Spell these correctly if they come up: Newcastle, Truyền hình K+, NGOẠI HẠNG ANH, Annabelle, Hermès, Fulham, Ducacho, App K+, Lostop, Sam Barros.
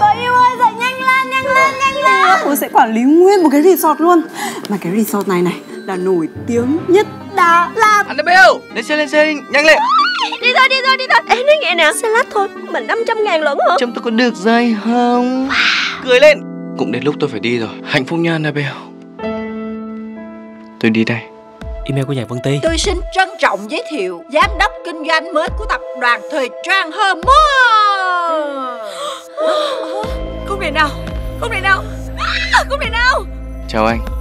Tôi yêu ơi, dậy nhanh lên, nhanh lên, nhanh lên. Tôi sẽ quản lý nguyên một cái resort luôn. Mà cái resort này này là nổi tiếng nhất Đà Lạt. Annabelle, lên xe, nhanh lên. Đi thôi, đi thôi, đi thôi. Ê, nói nghe nè, xe lát thôi, mình 500.000 lận hả? Trông tôi có được dây không? Cười lên. Cũng đến lúc tôi phải đi rồi. Hạnh phúc nha Annabelle. Tôi đi đây. Email của nhà Vân Ti. Tôi xin trân trọng giới thiệu giám đốc kinh doanh mới của tập đoàn thời trang Hermès. Không thể nào, không thể nào, không thể nào. Chào anh.